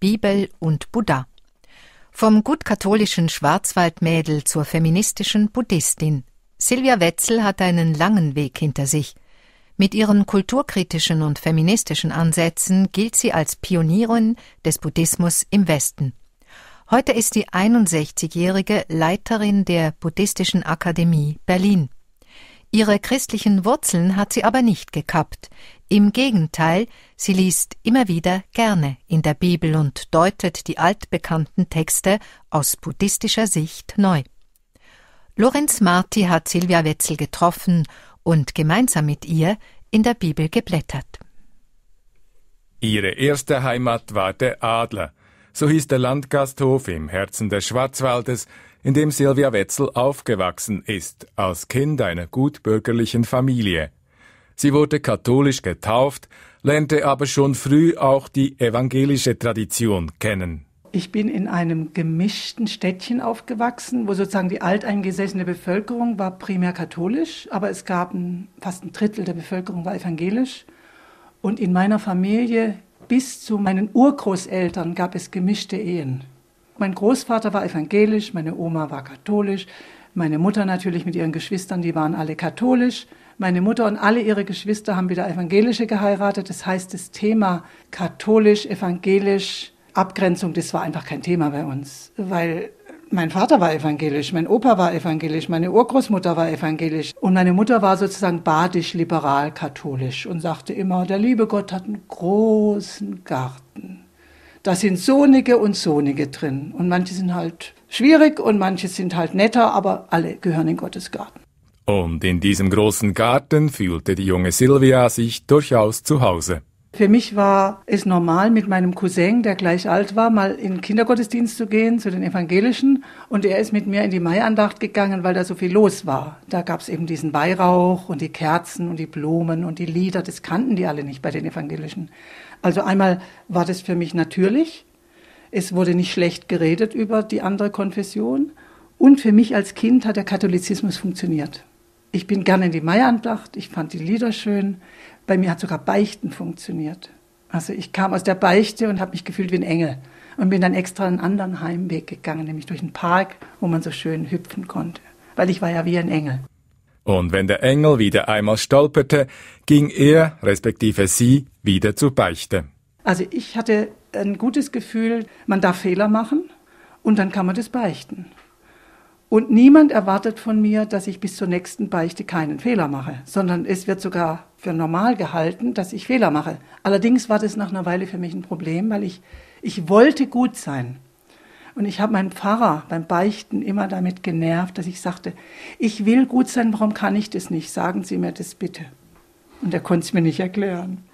Bibel und Buddha. Vom gut katholischen Schwarzwaldmädel zur feministischen Buddhistin. Sylvia Wetzel hat einen langen Weg hinter sich. Mit ihren kulturkritischen und feministischen Ansätzen gilt sie als Pionierin des Buddhismus im Westen. Heute ist die 61-jährige Leiterin der Buddhistischen Akademie Berlin. Ihre christlichen Wurzeln hat sie aber nicht gekappt. Im Gegenteil, sie liest immer wieder gerne in der Bibel und deutet die altbekannten Texte aus buddhistischer Sicht neu. Lorenz Marti hat Sylvia Wetzel getroffen und gemeinsam mit ihr in der Bibel geblättert. Ihre erste Heimat war der Adler. So hieß der Landgasthof im Herzen des Schwarzwaldes, in dem Sylvia Wetzel aufgewachsen ist, als Kind einer gutbürgerlichen Familie. Sie wurde katholisch getauft, lernte aber schon früh auch die evangelische Tradition kennen. Ich bin in einem gemischten Städtchen aufgewachsen, wo sozusagen die alteingesessene Bevölkerung war primär katholisch, aber es gab fast ein Drittel der Bevölkerung war evangelisch. Und in meiner Familie bis zu meinen Urgroßeltern gab es gemischte Ehen. Mein Großvater war evangelisch, meine Oma war katholisch, meine Mutter natürlich mit ihren Geschwistern, die waren alle katholisch. Meine Mutter und alle ihre Geschwister haben wieder evangelische geheiratet. Das heißt, das Thema katholisch, evangelisch, Abgrenzung, das war einfach kein Thema bei uns, weil mein Vater war evangelisch, mein Opa war evangelisch, meine Urgroßmutter war evangelisch und meine Mutter war sozusagen badisch-liberal-katholisch und sagte immer, der liebe Gott hat einen großen Garten. Da sind Sonige und Sonige drin und manche sind halt schwierig und manche sind halt netter, aber alle gehören in Gottes Garten. Und in diesem großen Garten fühlte die junge Sylvia sich durchaus zu Hause. Für mich war es normal, mit meinem Cousin, der gleich alt war, mal in den Kindergottesdienst zu gehen, zu den Evangelischen. Und er ist mit mir in die Maiandacht gegangen, weil da so viel los war. Da gab es eben diesen Weihrauch und die Kerzen und die Blumen und die Lieder. Das kannten die alle nicht bei den Evangelischen. Also einmal war das für mich natürlich. Es wurde nicht schlecht geredet über die andere Konfession. Und für mich als Kind hat der Katholizismus funktioniert. Ich bin gerne in die Maiandacht, ich fand die Lieder schön. Bei mir hat sogar Beichten funktioniert. Also ich kam aus der Beichte und habe mich gefühlt wie ein Engel und bin dann extra einen anderen Heimweg gegangen, nämlich durch einen Park, wo man so schön hüpfen konnte, weil ich war ja wie ein Engel. Und wenn der Engel wieder einmal stolperte, ging er, respektive sie, wieder zur Beichte. Also ich hatte ein gutes Gefühl, man darf Fehler machen und dann kann man das beichten. Und niemand erwartet von mir, dass ich bis zur nächsten Beichte keinen Fehler mache, sondern es wird sogar für normal gehalten, dass ich Fehler mache. Allerdings war das nach einer Weile für mich ein Problem, weil ich wollte gut sein. Und ich habe meinen Pfarrer beim Beichten immer damit genervt, dass ich sagte, ich will gut sein, warum kann ich das nicht? Sagen Sie mir das bitte. Und er konnte es mir nicht erklären.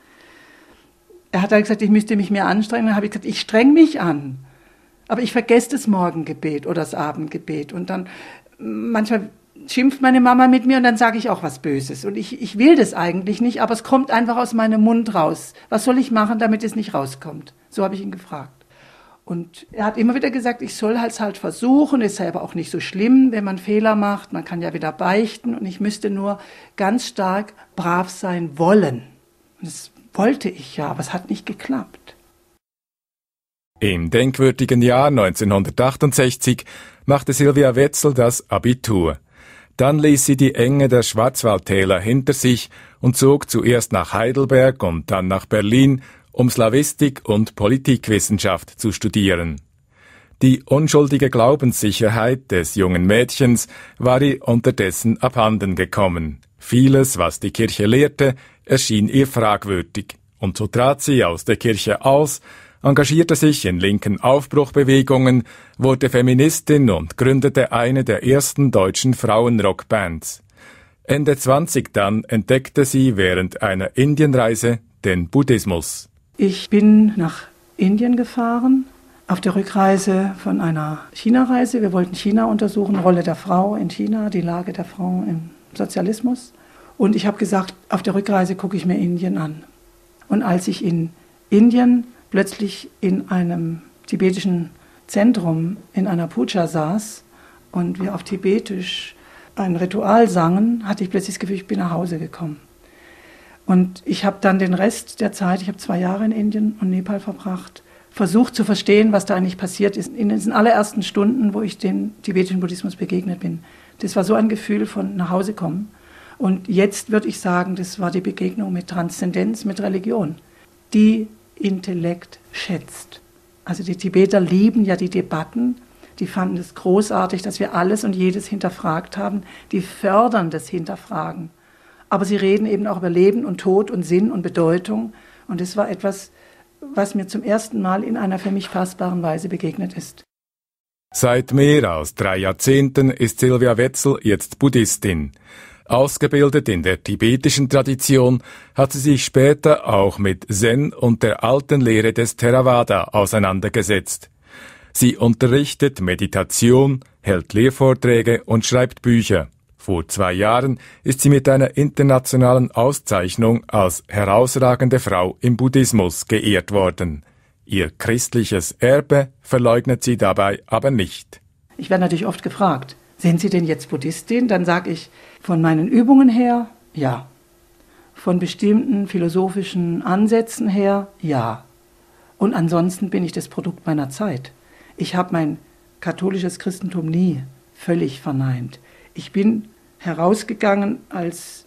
Er hat dann gesagt, ich müsste mich mehr anstrengen. Dann habe ich gesagt, ich streng mich an. Aber ich vergesse das Morgengebet oder das Abendgebet. Und dann manchmal schimpft meine Mama mit mir und dann sage ich auch was Böses. Und ich will das eigentlich nicht, aber es kommt einfach aus meinem Mund raus. Was soll ich machen, damit es nicht rauskommt? So habe ich ihn gefragt. Und er hat immer wieder gesagt, ich soll halt versuchen, es sei aber auch nicht so schlimm, wenn man Fehler macht, man kann ja wieder beichten und ich müsste nur ganz stark brav sein wollen. Und das wollte ich ja, aber es hat nicht geklappt. Im denkwürdigen Jahr 1968 machte Sylvia Wetzel das Abitur. Dann ließ sie die Enge der Schwarzwaldtäler hinter sich und zog zuerst nach Heidelberg und dann nach Berlin, um Slawistik und Politikwissenschaft zu studieren. Die unschuldige Glaubenssicherheit des jungen Mädchens war ihr unterdessen abhanden gekommen. Vieles, was die Kirche lehrte, erschien ihr fragwürdig. Und so trat sie aus der Kirche aus, engagierte sich in linken Aufbruchbewegungen, wurde Feministin und gründete eine der ersten deutschen Frauenrockbands. Ende 20 dann entdeckte sie während einer Indienreise den Buddhismus. Ich bin nach Indien gefahren, auf der Rückreise von einer China-Reise. Wir wollten China untersuchen, Rolle der Frau in China, die Lage der Frau im Sozialismus. Und ich habe gesagt, auf der Rückreise gucke ich mir Indien an. Und als ich in Indien plötzlich in einem tibetischen Zentrum in einer Puja saß und wir auf Tibetisch ein Ritual sangen, hatte ich plötzlich das Gefühl, ich bin nach Hause gekommen. Und ich habe dann den Rest der Zeit, ich habe 2 Jahre in Indien und Nepal verbracht, versucht zu verstehen, was da eigentlich passiert ist. In diesen allerersten Stunden, wo ich dem tibetischen Buddhismus begegnet bin, das war so ein Gefühl von nach Hause kommen. Und jetzt würde ich sagen, das war die Begegnung mit Transzendenz, mit Religion, die Intellekt schätzt. Also die Tibeter lieben ja die Debatten, die fanden es großartig, dass wir alles und jedes hinterfragt haben, die fördern das Hinterfragen. Aber sie reden eben auch über Leben und Tod und Sinn und Bedeutung. Und das war etwas, was mir zum ersten Mal in einer für mich fassbaren Weise begegnet ist. Seit mehr als 3 Jahrzehnten ist Sylvia Wetzel jetzt Buddhistin. Ausgebildet in der tibetischen Tradition, hat sie sich später auch mit Zen und der alten Lehre des Theravada auseinandergesetzt. Sie unterrichtet Meditation, hält Lehrvorträge und schreibt Bücher. Vor 2 Jahren ist sie mit einer internationalen Auszeichnung als herausragende Frau im Buddhismus geehrt worden. Ihr christliches Erbe verleugnet sie dabei aber nicht. Ich werde natürlich oft gefragt, sind Sie denn jetzt Buddhistin? Dann sage ich, von meinen Übungen her, ja. Von bestimmten philosophischen Ansätzen her, ja. Und ansonsten bin ich das Produkt meiner Zeit. Ich habe mein katholisches Christentum nie völlig verneint. Ich bin herausgegangen, als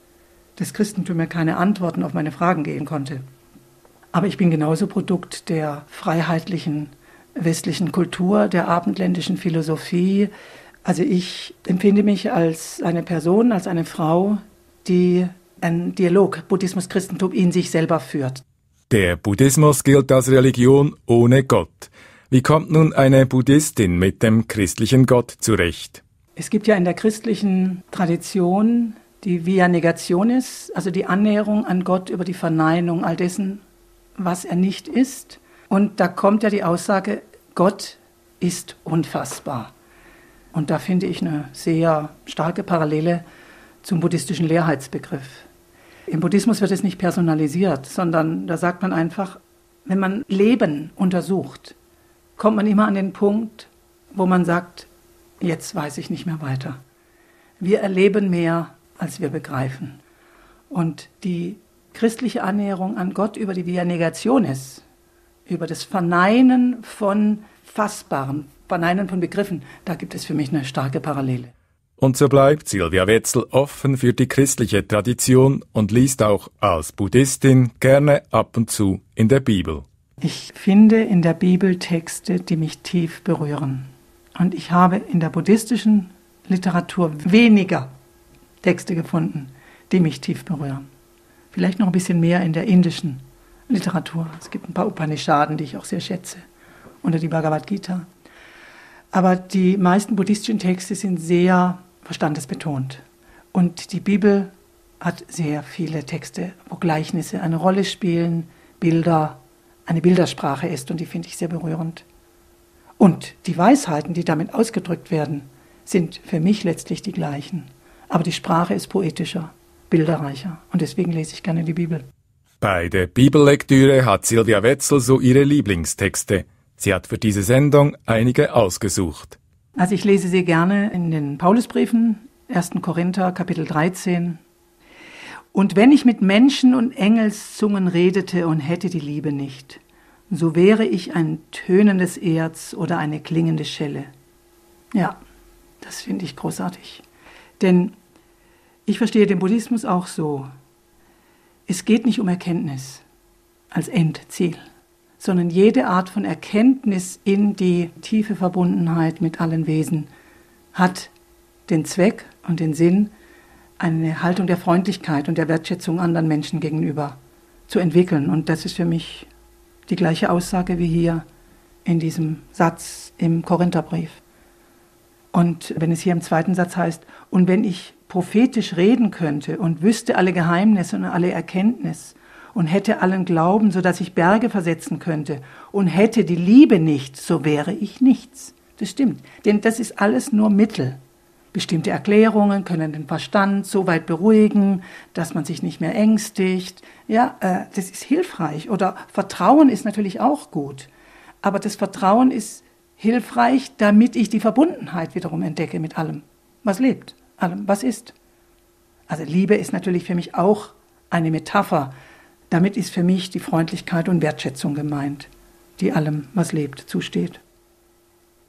das Christentum mir keine Antworten auf meine Fragen geben konnte. Aber ich bin genauso Produkt der freiheitlichen westlichen Kultur, der abendländischen Philosophie. Also ich empfinde mich als eine Person, als eine Frau, die einen Dialog Buddhismus-Christentum in sich selber führt. Der Buddhismus gilt als Religion ohne Gott. Wie kommt nun eine Buddhistin mit dem christlichen Gott zurecht? Es gibt ja in der christlichen Tradition die Via Negationis, also die Annäherung an Gott über die Verneinung all dessen, was er nicht ist. Und da kommt ja die Aussage, Gott ist unfassbar. Und da finde ich eine sehr starke Parallele zum buddhistischen Leerheitsbegriff. Im Buddhismus wird es nicht personalisiert, sondern da sagt man einfach, wenn man Leben untersucht, kommt man immer an den Punkt, wo man sagt, jetzt weiß ich nicht mehr weiter. Wir erleben mehr, als wir begreifen. Und die christliche Annäherung an Gott über die Via Negationis, über das Verneinen von Fassbarem, Verneinen von Begriffen, da gibt es für mich eine starke Parallele. Und so bleibt Sylvia Wetzel offen für die christliche Tradition und liest auch als Buddhistin gerne ab und zu in der Bibel. Ich finde in der Bibel Texte, die mich tief berühren. Und ich habe in der buddhistischen Literatur weniger Texte gefunden, die mich tief berühren. Vielleicht noch ein bisschen mehr in der indischen Literatur. Es gibt ein paar Upanishaden, die ich auch sehr schätze, oder die Bhagavad Gita. Aber die meisten buddhistischen Texte sind sehr verstandesbetont. Und die Bibel hat sehr viele Texte, wo Gleichnisse eine Rolle spielen, Bilder, eine Bildersprache ist, und die finde ich sehr berührend. Und die Weisheiten, die damit ausgedrückt werden, sind für mich letztlich die gleichen. Aber die Sprache ist poetischer, bilderreicher, und deswegen lese ich gerne die Bibel. Bei der Bibellektüre hat Sylvia Wetzel so ihre Lieblingstexte. Sie hat für diese Sendung einige ausgesucht. Also ich lese sehr gerne in den Paulusbriefen, 1. Korinther, Kapitel 13. Und wenn ich mit Menschen- und Engelszungen redete und hätte die Liebe nicht, so wäre ich ein tönendes Erz oder eine klingende Schelle. Ja, das finde ich großartig. Denn ich verstehe den Buddhismus auch so. Es geht nicht um Erkenntnis als Endziel, sondern jede Art von Erkenntnis in die tiefe Verbundenheit mit allen Wesen hat den Zweck und den Sinn, eine Haltung der Freundlichkeit und der Wertschätzung anderen Menschen gegenüber zu entwickeln. Und das ist für mich die gleiche Aussage wie hier in diesem Satz im Korintherbrief. Und wenn es hier im zweiten Satz heißt, und wenn ich prophetisch reden könnte und wüsste alle Geheimnisse und alle Erkenntnis, und hätte allen Glauben, sodass ich Berge versetzen könnte, und hätte die Liebe nicht, so wäre ich nichts. Das stimmt, denn das ist alles nur Mittel. Bestimmte Erklärungen können den Verstand so weit beruhigen, dass man sich nicht mehr ängstigt. Ja, das ist hilfreich. Oder Vertrauen ist natürlich auch gut. Aber das Vertrauen ist hilfreich, damit ich die Verbundenheit wiederum entdecke mit allem, was lebt, allem, was ist. Also Liebe ist natürlich für mich auch eine Metapher. Damit ist für mich die Freundlichkeit und Wertschätzung gemeint. die allem, was lebt, zusteht.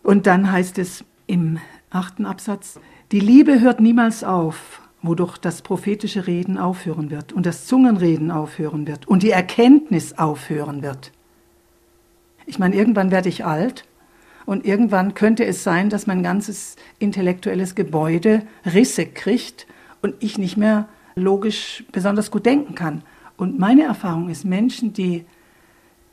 Und dann heißt es im 8. Absatz, die Liebe hört niemals auf, wodurch das prophetische Reden aufhören wird und das Zungenreden aufhören wird und die Erkenntnis aufhören wird. Ich meine, irgendwann werde ich alt und irgendwann könnte es sein, dass mein ganzes intellektuelles Gebäude Risse kriegt und ich nicht mehr logisch besonders gut denken kann. Und meine Erfahrung ist, Menschen, die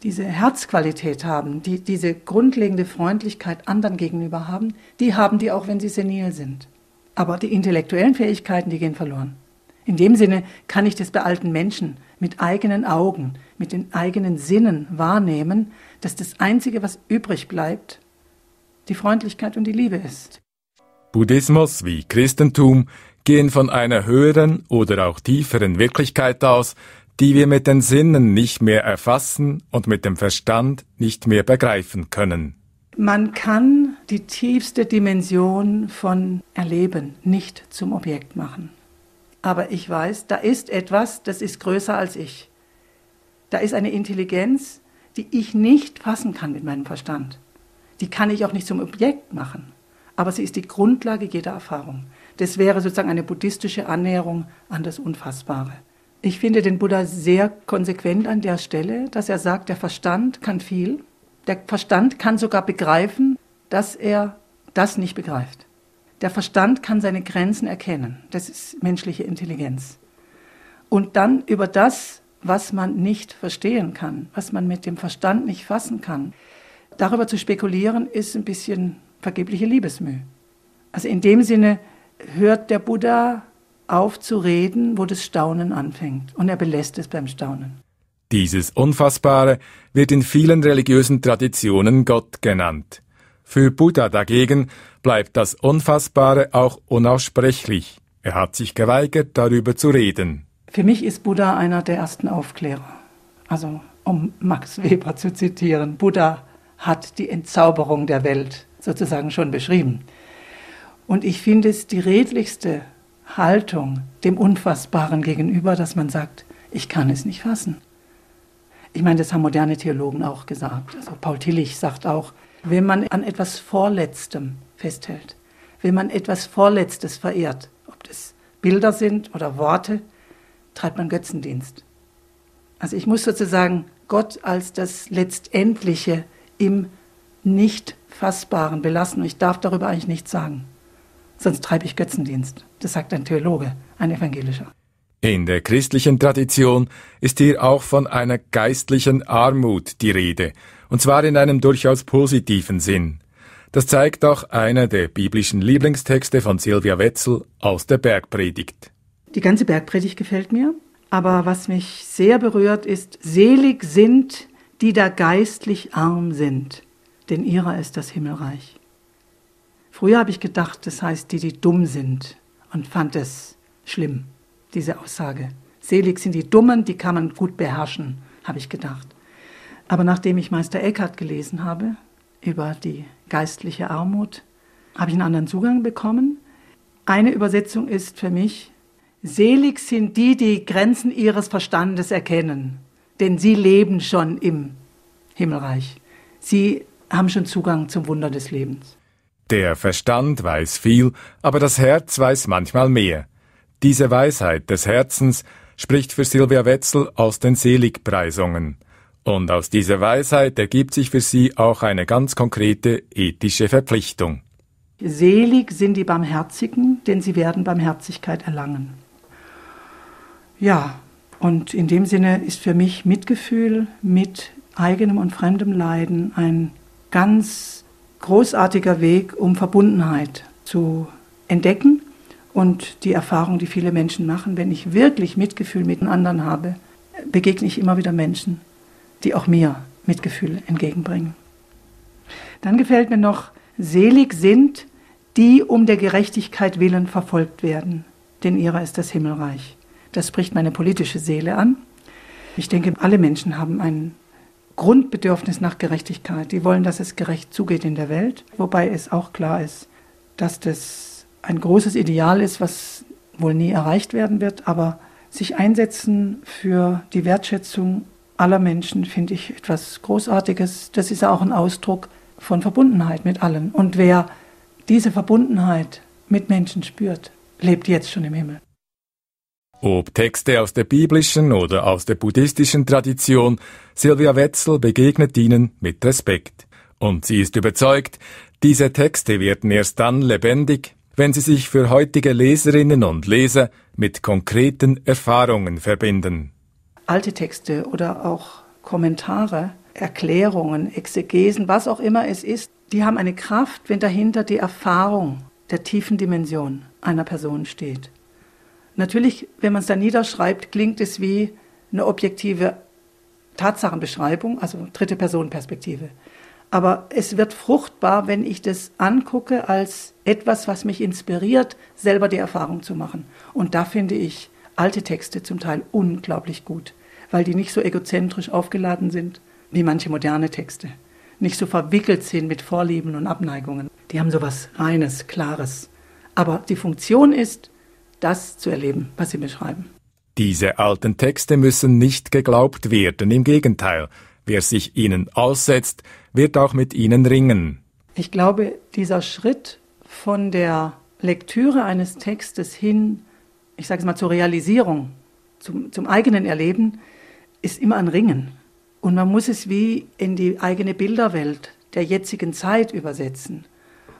diese Herzqualität haben, die diese grundlegende Freundlichkeit anderen gegenüber haben die auch, wenn sie senil sind. Aber die intellektuellen Fähigkeiten, die gehen verloren. In dem Sinne kann ich das bei alten Menschen mit eigenen Augen, mit den eigenen Sinnen wahrnehmen, dass das Einzige, was übrig bleibt, die Freundlichkeit und die Liebe ist. Buddhismus wie Christentum gehen von einer höheren oder auch tieferen Wirklichkeit aus, die wir mit den Sinnen nicht mehr erfassen und mit dem Verstand nicht mehr begreifen können. Man kann die tiefste Dimension von Erleben nicht zum Objekt machen. Aber ich weiß, da ist etwas, das ist größer als ich. Da ist eine Intelligenz, die ich nicht fassen kann mit meinem Verstand. Die kann ich auch nicht zum Objekt machen. Aber sie ist die Grundlage jeder Erfahrung. Das wäre sozusagen eine buddhistische Annäherung an das Unfassbare. Ich finde den Buddha sehr konsequent an der Stelle, dass er sagt, der Verstand kann viel. Der Verstand kann sogar begreifen, dass er das nicht begreift. Der Verstand kann seine Grenzen erkennen. Das ist menschliche Intelligenz. Und dann über das, was man nicht verstehen kann, was man mit dem Verstand nicht fassen kann, darüber zu spekulieren, ist ein bisschen vergebliche Liebesmüh. Also in dem Sinne hört der Buddha auf zu reden, wo das Staunen anfängt. Und er belässt es beim Staunen. Dieses Unfassbare wird in vielen religiösen Traditionen Gott genannt. Für Buddha dagegen bleibt das Unfassbare auch unaussprechlich. Er hat sich geweigert, darüber zu reden. Für mich ist Buddha einer der ersten Aufklärer. Also, um Max Weber zu zitieren, Buddha hat die Entzauberung der Welt sozusagen schon beschrieben. Und ich finde es die redlichste Haltung dem Unfassbaren gegenüber, dass man sagt, ich kann es nicht fassen. Ich meine, das haben moderne Theologen auch gesagt. Also Paul Tillich sagt auch, wenn man an etwas Vorletztem festhält, wenn man etwas Vorletztes verehrt, ob das Bilder sind oder Worte, treibt man Götzendienst. Also ich muss sozusagen Gott als das Letztendliche im Nicht-Fassbaren belassen. Ich darf darüber eigentlich nichts sagen. Sonst treibe ich Götzendienst. Das sagt ein Theologe, ein Evangelischer. In der christlichen Tradition ist hier auch von einer geistlichen Armut die Rede, und zwar in einem durchaus positiven Sinn. Das zeigt auch einer der biblischen Lieblingstexte von Sylvia Wetzel aus der Bergpredigt. Die ganze Bergpredigt gefällt mir, aber was mich sehr berührt ist, selig sind, die da geistlich arm sind, denn ihrer ist das Himmelreich. Früher habe ich gedacht, das heißt, die, die dumm sind, und fand es schlimm, diese Aussage. Selig sind die Dummen, die kann man gut beherrschen, habe ich gedacht. Aber nachdem ich Meister Eckhart gelesen habe, über die geistliche Armut, habe ich einen anderen Zugang bekommen. Eine Übersetzung ist für mich, selig sind die, die Grenzen ihres Verstandes erkennen, denn sie leben schon im Himmelreich. Sie haben schon Zugang zum Wunder des Lebens. Der Verstand weiß viel, aber das Herz weiß manchmal mehr. Diese Weisheit des Herzens spricht für Sylvia Wetzel aus den Seligpreisungen. Und aus dieser Weisheit ergibt sich für sie auch eine ganz konkrete ethische Verpflichtung. Selig sind die Barmherzigen, denn sie werden Barmherzigkeit erlangen. Ja, und in dem Sinne ist für mich Mitgefühl mit eigenem und fremdem Leiden ein ganz großartiger Weg, um Verbundenheit zu entdecken und die Erfahrung, die viele Menschen machen. Wenn ich wirklich Mitgefühl mit anderen habe, begegne ich immer wieder Menschen, die auch mir Mitgefühl entgegenbringen. Dann gefällt mir noch, selig sind, die um der Gerechtigkeit willen verfolgt werden, denn ihrer ist das Himmelreich. Das spricht meine politische Seele an. Ich denke, alle Menschen haben einen Grundbedürfnis nach Gerechtigkeit. Die wollen, dass es gerecht zugeht in der Welt, wobei es auch klar ist, dass das ein großes Ideal ist, was wohl nie erreicht werden wird, aber sich einsetzen für die Wertschätzung aller Menschen, finde ich etwas Großartiges. Das ist auch ein Ausdruck von Verbundenheit mit allen. Und wer diese Verbundenheit mit Menschen spürt, lebt jetzt schon im Himmel. Ob Texte aus der biblischen oder aus der buddhistischen Tradition, Sylvia Wetzel begegnet ihnen mit Respekt. Und sie ist überzeugt, diese Texte werden erst dann lebendig, wenn sie sich für heutige Leserinnen und Leser mit konkreten Erfahrungen verbinden. Alte Texte oder auch Kommentare, Erklärungen, Exegesen, was auch immer es ist, die haben eine Kraft, wenn dahinter die Erfahrung der tiefen Dimension einer Person steht. Natürlich, wenn man es da niederschreibt, klingt es wie eine objektive Tatsachenbeschreibung, also dritte Person Perspektive. Aber es wird fruchtbar, wenn ich das angucke als etwas, was mich inspiriert, selber die Erfahrung zu machen. Und da finde ich alte Texte zum Teil unglaublich gut, weil die nicht so egozentrisch aufgeladen sind wie manche moderne Texte, nicht so verwickelt sind mit Vorlieben und Abneigungen. Die haben so was Reines, Klares. Aber die Funktion ist, das zu erleben, was sie beschreiben. Diese alten Texte müssen nicht geglaubt werden, im Gegenteil. Wer sich ihnen aussetzt, wird auch mit ihnen ringen. Ich glaube, dieser Schritt von der Lektüre eines Textes hin, ich sage es mal, zur Realisierung, zum eigenen Erleben, ist immer ein Ringen. Und man muss es wie in die eigene Bilderwelt der jetzigen Zeit übersetzen.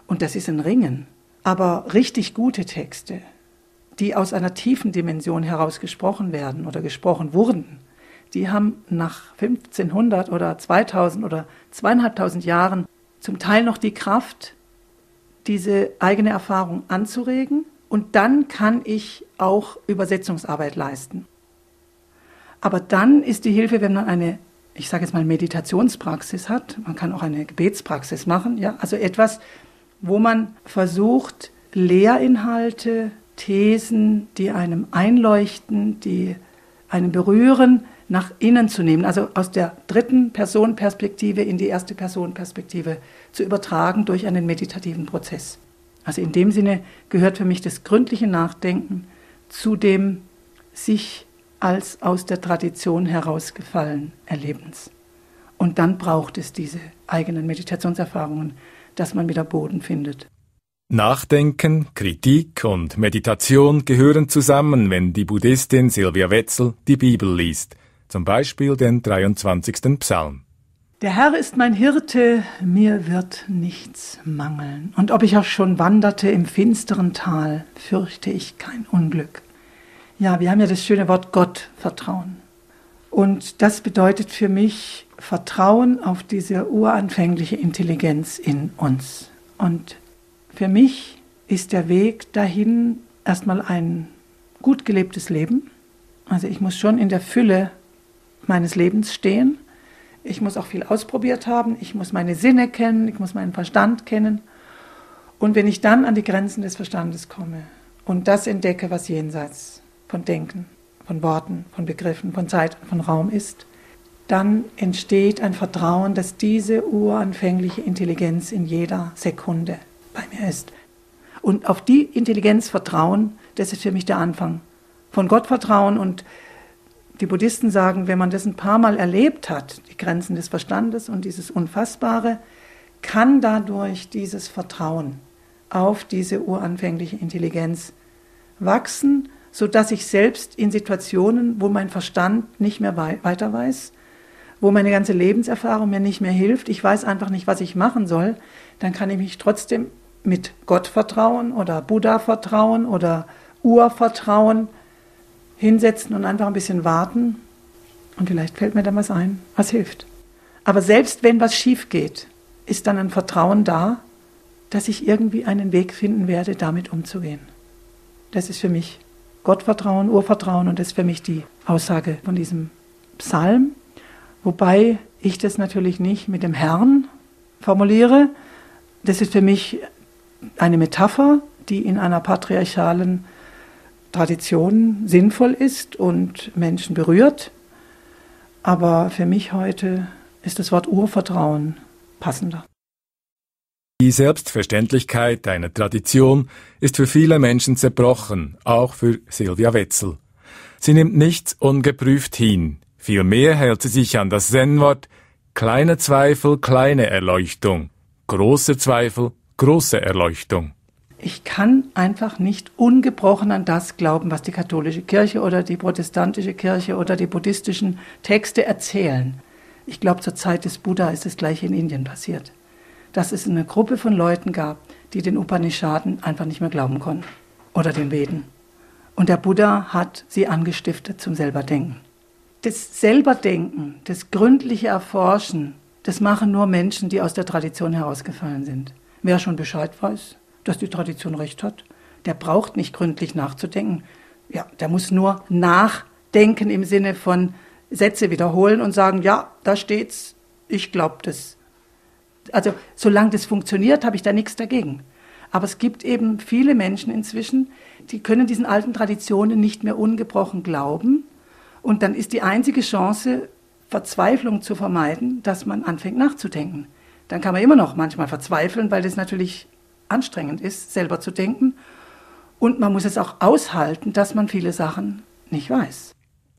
Und das ist ein Ringen. Aber richtig gute Texte, die aus einer tiefen Dimension heraus gesprochen werden oder gesprochen wurden, die haben nach 1500 oder 2000 oder 2500 Jahren zum Teil noch die Kraft, diese eigene Erfahrung anzuregen. Und dann kann ich auch Übersetzungsarbeit leisten. Aber dann ist die Hilfe, wenn man eine, ich sage jetzt mal, Meditationspraxis hat, man kann auch eine Gebetspraxis machen, ja, also etwas, wo man versucht, Lehrinhalte, Thesen, die einem einleuchten, die einen berühren, nach innen zu nehmen, also aus der dritten Person-Perspektive in die erste Person-Perspektive zu übertragen durch einen meditativen Prozess. Also in dem Sinne gehört für mich das gründliche Nachdenken zu dem sich als aus der Tradition herausgefallen Erlebens. Und dann braucht es diese eigenen Meditationserfahrungen, dass man wieder Boden findet. Nachdenken, Kritik und Meditation gehören zusammen, wenn die Buddhistin Sylvia Wetzel die Bibel liest, zum Beispiel den 23. Psalm. Der Herr ist mein Hirte, mir wird nichts mangeln. Und ob ich auch schon wanderte im finsteren Tal, fürchte ich kein Unglück. Ja, wir haben ja das schöne Wort Gott, Vertrauen. Und das bedeutet für mich Vertrauen auf diese uranfängliche Intelligenz in uns. Und für mich ist der Weg dahin erstmal ein gut gelebtes Leben. Also ich muss schon in der Fülle meines Lebens stehen. Ich muss auch viel ausprobiert haben. Ich muss meine Sinne kennen. Ich muss meinen Verstand kennen. Und wenn ich dann an die Grenzen des Verstandes komme und das entdecke, was jenseits von Denken, von Worten, von Begriffen, von Zeit, von Raum ist, dann entsteht ein Vertrauen, dass diese uranfängliche Intelligenz in jeder Sekunde bei mir ist. Und auf die Intelligenz vertrauen, das ist für mich der Anfang. Von Gott vertrauen, und die Buddhisten sagen, wenn man das ein paar Mal erlebt hat, die Grenzen des Verstandes und dieses Unfassbare, kann dadurch dieses Vertrauen auf diese uranfängliche Intelligenz wachsen, sodass ich selbst in Situationen, wo mein Verstand nicht mehr weiter weiß, wo meine ganze Lebenserfahrung mir nicht mehr hilft, ich weiß einfach nicht, was ich machen soll, dann kann ich mich trotzdem mit Gott vertrauen oder Buddha vertrauen oder Urvertrauen hinsetzen und einfach ein bisschen warten. Und vielleicht fällt mir dann was ein, was hilft. Aber selbst wenn was schief geht, ist dann ein Vertrauen da, dass ich irgendwie einen Weg finden werde, damit umzugehen. Das ist für mich Gottvertrauen, Urvertrauen, und das ist für mich die Aussage von diesem Psalm. Wobei ich das natürlich nicht mit dem Herrn formuliere. Das ist für mich eine Metapher, die in einer patriarchalen Tradition sinnvoll ist und Menschen berührt. Aber für mich heute ist das Wort Urvertrauen passender. Die Selbstverständlichkeit einer Tradition ist für viele Menschen zerbrochen, auch für Sylvia Wetzel. Sie nimmt nichts ungeprüft hin. Vielmehr hält sie sich an das Zen-Wort kleine Zweifel, kleine Erleuchtung, große Zweifel, große Erleuchtung. Ich kann einfach nicht ungebrochen an das glauben, was die katholische Kirche oder die protestantische Kirche oder die buddhistischen Texte erzählen. Ich glaube, zur Zeit des Buddha ist das Gleiche in Indien passiert. Dass es eine Gruppe von Leuten gab, die den Upanishaden einfach nicht mehr glauben konnten oder den Veden. Und der Buddha hat sie angestiftet zum Selberdenken. Das Selberdenken, das gründliche Erforschen, das machen nur Menschen, die aus der Tradition herausgefallen sind. Wer schon Bescheid weiß, dass die Tradition recht hat, der braucht nicht gründlich nachzudenken. Ja, der muss nur nachdenken im Sinne von Sätze wiederholen und sagen, ja, da steht's, ich glaube das. Also solange das funktioniert, habe ich da nichts dagegen. Aber es gibt eben viele Menschen inzwischen, die können diesen alten Traditionen nicht mehr ungebrochen glauben. Und dann ist die einzige Chance, Verzweiflung zu vermeiden, dass man anfängt nachzudenken. Dann kann man immer noch manchmal verzweifeln, weil das natürlich anstrengend ist, selber zu denken. Und man muss es auch aushalten, dass man viele Sachen nicht weiß.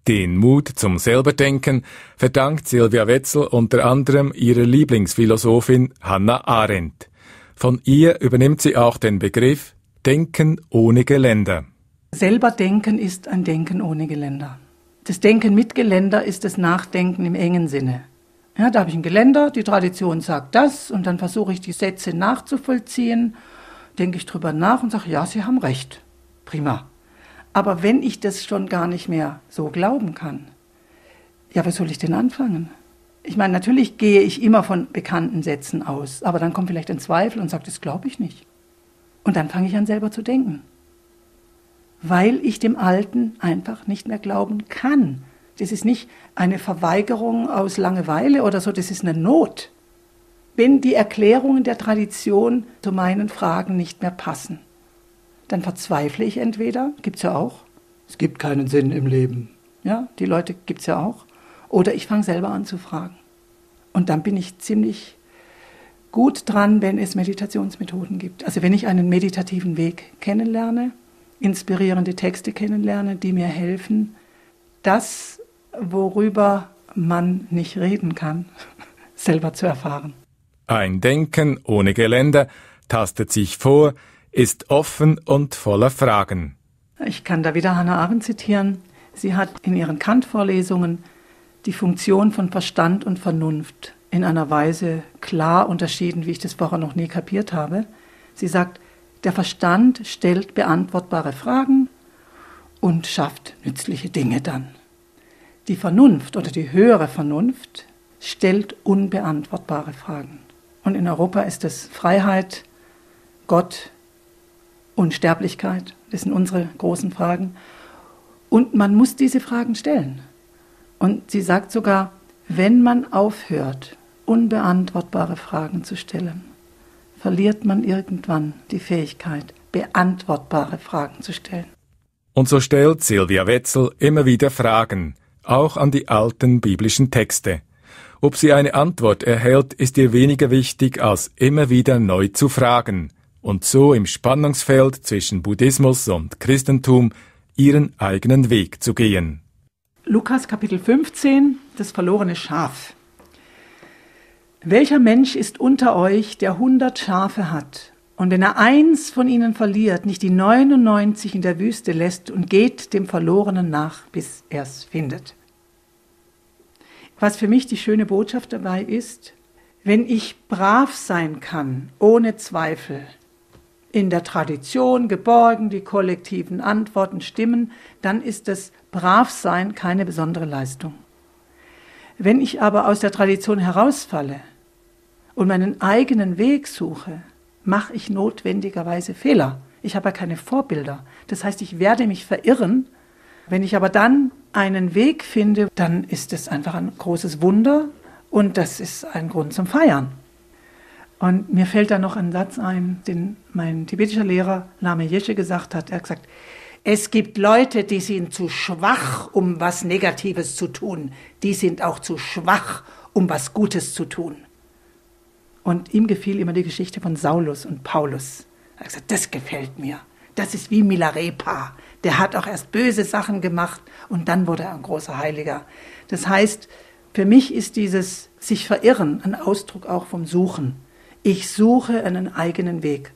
Den Mut zum Selberdenken verdankt Sylvia Wetzel unter anderem ihrer Lieblingsphilosophin Hannah Arendt. Von ihr übernimmt sie auch den Begriff Denken ohne Geländer. Selberdenken ist ein Denken ohne Geländer. Das Denken mit Geländer ist das Nachdenken im engen Sinne. Ja, da habe ich ein Geländer, die Tradition sagt das und dann versuche ich die Sätze nachzuvollziehen, denke ich drüber nach und sage, ja, Sie haben recht, prima. Aber wenn ich das schon gar nicht mehr so glauben kann, ja, was soll ich denn anfangen? Ich meine, natürlich gehe ich immer von bekannten Sätzen aus, aber dann kommt vielleicht ein Zweifel und sagt, das glaube ich nicht. Und dann fange ich an, selber zu denken. Weil ich dem Alten einfach nicht mehr glauben kann. Das ist nicht eine Verweigerung aus Langeweile oder so, das ist eine Not. Wenn die Erklärungen der Tradition zu meinen Fragen nicht mehr passen, dann verzweifle ich entweder, gibt's ja auch, es gibt keinen Sinn im Leben, ja, die Leute gibt's ja auch, oder ich fange selber an zu fragen. Und dann bin ich ziemlich gut dran, wenn es Meditationsmethoden gibt. Also wenn ich einen meditativen Weg kennenlerne, inspirierende Texte kennenlerne, die mir helfen, das, worüber man nicht reden kann, selber zu erfahren. Ein Denken ohne Geländer tastet sich vor, ist offen und voller Fragen. Ich kann da wieder Hannah Arendt zitieren. Sie hat in ihren Kant-Vorlesungen die Funktion von Verstand und Vernunft in einer Weise klar unterschieden, wie ich das vorher noch nie kapiert habe. Sie sagt, der Verstand stellt beantwortbare Fragen und schafft nützliche Dinge dann. Die Vernunft oder die höhere Vernunft stellt unbeantwortbare Fragen. Und in Europa ist es Freiheit, Gott, Unsterblichkeit. Das sind unsere großen Fragen. Und man muss diese Fragen stellen. Und sie sagt sogar, wenn man aufhört, unbeantwortbare Fragen zu stellen, verliert man irgendwann die Fähigkeit, beantwortbare Fragen zu stellen. Und so stellt Sylvia Wetzel immer wieder Fragen, auch an die alten biblischen Texte. Ob sie eine Antwort erhält, ist ihr weniger wichtig, als immer wieder neu zu fragen und so im Spannungsfeld zwischen Buddhismus und Christentum ihren eigenen Weg zu gehen. Lukas Kapitel 15, das verlorene Schaf. Welcher Mensch ist unter euch, der 100 Schafe hat, und wenn er eins von ihnen verliert, nicht die 99 in der Wüste lässt und geht dem Verlorenen nach, bis er es findet? Was für mich die schöne Botschaft dabei ist, wenn ich brav sein kann, ohne Zweifel, in der Tradition geborgen, die kollektiven Antworten stimmen, dann ist das Bravsein keine besondere Leistung. Wenn ich aber aus der Tradition herausfalle und meinen eigenen Weg suche, mache ich notwendigerweise Fehler. Ich habe ja keine Vorbilder. Das heißt, ich werde mich verirren. Wenn ich aber dann einen Weg finde, dann ist es einfach ein großes Wunder und das ist ein Grund zum Feiern. Und mir fällt da noch ein Satz ein, den mein tibetischer Lehrer Lama Yeshe gesagt hat. Er hat gesagt, es gibt Leute, die sind zu schwach, um was Negatives zu tun. Die sind auch zu schwach, um was Gutes zu tun. Und ihm gefiel immer die Geschichte von Saulus und Paulus. Er hat gesagt, das gefällt mir. das ist wie Milarepa. Der hat auch erst böse Sachen gemacht und dann wurde er ein großer Heiliger. Das heißt, für mich ist dieses sich verirren ein Ausdruck auch vom Suchen. Ich suche einen eigenen Weg.